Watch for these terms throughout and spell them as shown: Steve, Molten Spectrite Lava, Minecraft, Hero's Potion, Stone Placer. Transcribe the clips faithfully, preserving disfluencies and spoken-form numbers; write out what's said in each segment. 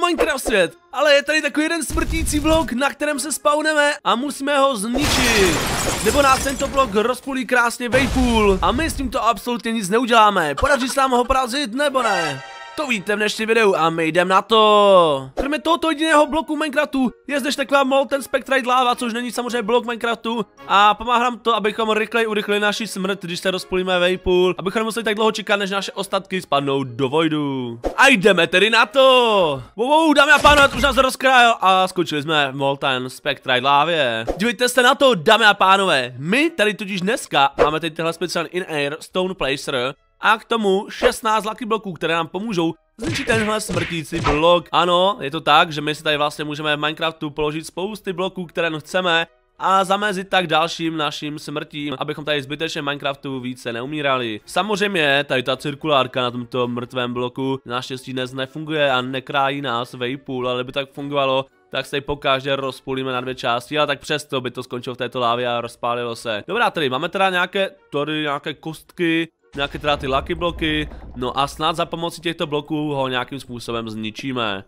Minecraft svět, ale je tady takový jeden smrtící blok, na kterém se spawneme a musíme ho zničit. Nebo nás tento blok rozpůlí krásně vejpůl a my s tímto absolutně nic neuděláme. Podaří se nám ho porazit nebo ne? To víte v dnešním videu a my jdeme na to. Kromě tohoto jediného bloku Minecraftu je zde taková Molten Spectrite Lava, což není samozřejmě blok Minecraftu. A pomáhá nám to, abychom rychleji urychlili naši smrt, když se rozpůlíme vejpůl, abychom museli tak dlouho čekat, než naše ostatky spadnou do voidu. A jdeme tedy na to. Wow, wow, dámy a pánové, už nás rozkrájel a skočili jsme v Molten Spectrite Lavě. Dívejte se na to, dámy a pánové. My tady totiž dneska máme tady tenhle speciální in-air Stone Placer. A k tomu šestnáct lucky bloků, které nám pomůžou zničit tenhle smrtící blok. Ano, je to tak, že my si tady vlastně můžeme v Minecraftu položit spousty bloků, které chceme, a zamezit tak dalším našim smrtím, abychom tady zbytečně Minecraftu více neumírali. Samozřejmě tady ta cirkulárka na tomto mrtvém bloku naštěstí dnes nefunguje a nekrájí nás vejpůl, ale by tak fungovalo, tak se tady pokaždé rozpůlíme na dvě části, ale tak přesto by to skončilo v této lávě a rozpálilo se. Dobrá, tady máme teda nějaké, tady nějaké kostky, nějaké teda ty lucky bloky, no a snad za pomocí těchto bloků ho nějakým způsobem zničíme.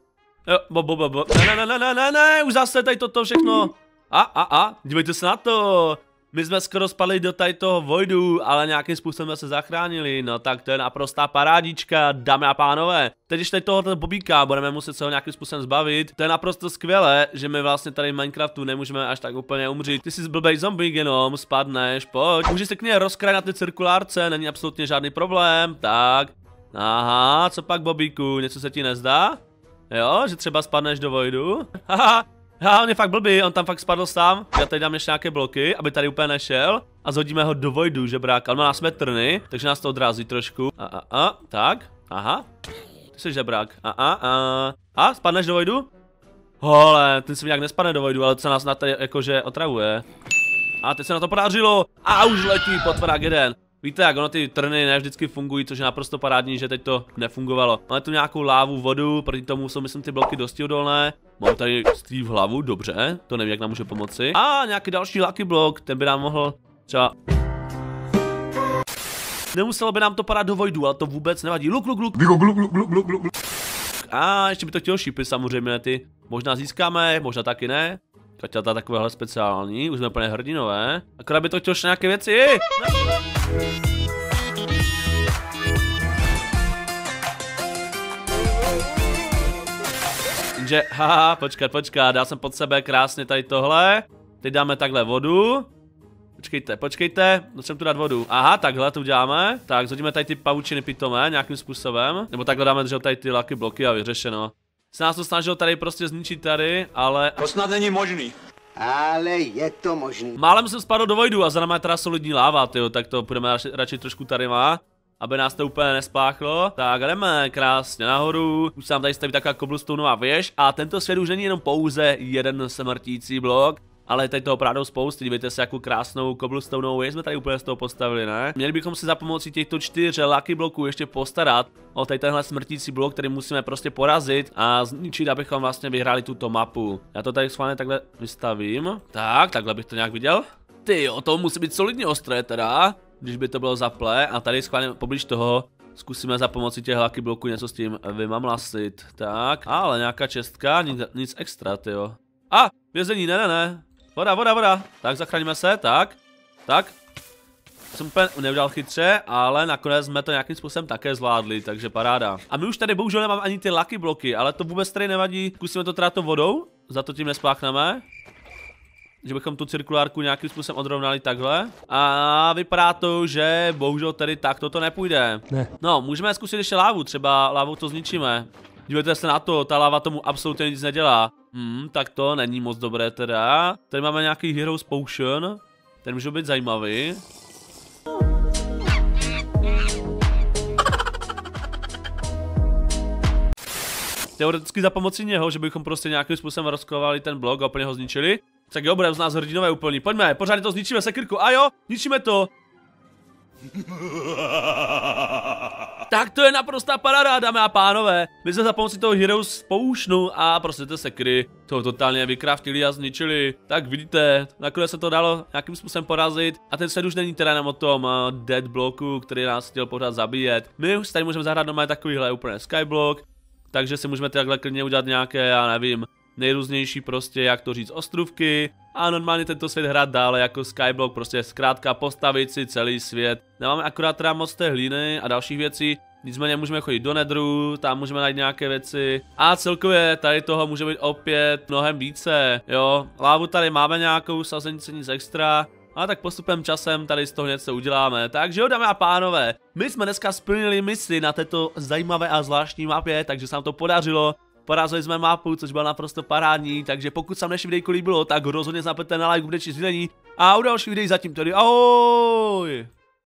Jo, bo, bo, bo, bo. Ne, ne, ne, ne, ne, ne, už zase tady toto všechno. A, a, a, dívejte se na to. My jsme skoro spadli do tady toho voidu, ale nějakým způsobem jsme se zachránili. No tak to je naprostá parádička, dámy a pánové. Teď, když tady tohoto bobíka budeme muset se ho nějakým způsobem zbavit, to je naprosto skvělé, že my vlastně tady v Minecraftu nemůžeme až tak úplně umřít. Ty jsi zblbej zombík jenom, spadneš, pojď. Můžeš se k něj rozkrajit na ty cirkulárce, není absolutně žádný problém, tak. Aha, co pak bobíku, něco se ti nezdá? Jo, že třeba spadneš do voidu? Haha. Ha, on je fakt blbý, on tam fakt spadl sám. Já tady dám ještě nějaké bloky, aby tady úplně nešel. A zhodíme ho do voidu, žebrák. Ale má nás metrny, takže nás to odrazí trošku. A, a, a, tak, aha. Ty jsi žebrák, a, a, a. A, spadneš do voidu? Hele, ten se mi nějak nespadne do voidu, ale to se nás na tady jakože otravuje. A teď se na to podařilo. A už letí potvorák jeden. Víte jak, ono ty trny ne vždycky fungují, což je naprosto parádní, že teď to nefungovalo. Máme tu nějakou lávu, vodu, proti tomu jsou myslím ty bloky dosti odolné. Mám tady Steve hlavu, dobře, to nevím jak nám může pomoci. A nějaký další lucky blok, ten by nám mohl třeba... Nemuselo by nám to padat do voidu, ale to vůbec nevadí. Luk, luk, luk, luk, luk, luk, luk, luk, luk. A ještě by to chtělo šípy samozřejmě ty. Možná získáme, možná taky ne. Kaťata takovéhle speciální, už jsme plně hrdinové. Akorát by to chtělo ještě nějaké věci. Jenže, haha, počkat, počkat, dal jsem pod sebe krásně tady tohle. Teď dáme takhle vodu. Počkejte, počkejte, musím tu dát vodu. Aha, takhle to uděláme. Tak, zhodíme tady ty pavučiny pitomé nějakým způsobem. Nebo takhle dáme dřel tady ty lucky bloky a vyřešeno. Se nás to snažilo tady prostě zničit tady, ale... To snad není možný. Ale je to možný. Málem jsem spadl do voidu a za náma je teda solidní láva, tyjo, tak to půjdeme radši, radši trošku tady má, aby nás to úplně nespáchlo. Tak jdeme krásně nahoru, už se nám tady staví taková cobblestoneová věž a tento svět už není jenom pouze jeden smrtící blok, ale tady toho opravdu spousty, dívejte se jakou krásnou cobblestoneovou věž jsme tady úplně z toho postavili, ne? Měli bychom se za pomocí těchto čtyř lucky bloků ještě postarat o tady tenhle smrtící blok, který musíme prostě porazit a zničit, abychom vlastně vyhráli tuto mapu. Já to tady schválně takhle vystavím. Tak, takhle bych to nějak viděl. Ty, o to musí být solidně ostré teda, když by to bylo zaplé a tady schválně poblíž toho zkusíme za pomocí těch lucky bloků něco s tím vymamlasit. Tak, ale nějaká čestka, nic, nic extra, tyjo. A, vězení, ne, ne, ne. Voda, voda, voda. Tak, zachráníme se, tak. Tak. Jsem úplně neudělal chytře, ale nakonec jsme to nějakým způsobem také zvládli, takže paráda. A my už tady bohužel nemám ani ty lucky bloky, ale to vůbec tady nevadí. Zkusíme to teda to vodou, za to tím nespáchneme. Že bychom tu cirkulárku nějakým způsobem odrovnali takhle. A vypadá to, že bohužel tady takto to nepůjde. Ne. No, můžeme zkusit ještě lávu, třeba lávou to zničíme. Dívejte se na to, ta láva tomu absolutně nic nedělá. Hmm, tak to není moc dobré teda. Tady máme nějaký Hero's Potion. Ten může být zajímavý. Teoreticky za pomocí něho, že bychom prostě nějakým způsobem rozkovali ten blok a úplně ho zničili. Tak jo, budeme z nás hrdinové úplní. Pojďme, pořád to zničíme se krku. A jo, ničíme to. Tak to je naprostá paráda, dámy a pánové. My jsme za pomocí toho Heroes Potionu a prostě ty sekry to totálně vykraftili a zničili. Tak vidíte, nakonec se to dalo nějakým způsobem porazit. A ten sled už není teda jenom o tom uh, dead bloku, který nás chtěl pořád zabíjet. My už tady můžeme zahrát doma takovýhle úplně skyblock, takže si můžeme takhle klidně udělat nějaké, já nevím, nejrůznější prostě, jak to říct, ostrůvky a normálně tento svět hrát dále jako Skyblock, prostě zkrátka postavit si celý svět. Nemáme akorát teda moc té hlíny a dalších věcí, nicméně můžeme chodit do Netheru, tam můžeme najít nějaké věci a celkově tady toho může být opět mnohem více, jo. Lávu tady máme nějakou, sazenici nic extra. A tak postupem časem tady z toho něco uděláme. Takže jo, dámy a pánové, my jsme dneska splnili misi na této zajímavé a zvláštní mapě, takže se nám to podařilo. Porázali jsme mapu, což byla naprosto parádní, takže pokud se vám dnešní videjko líbilo, tak rozhodně zapněte na like, bude či sdílení. A u dalších videí zatím tedy ahoj!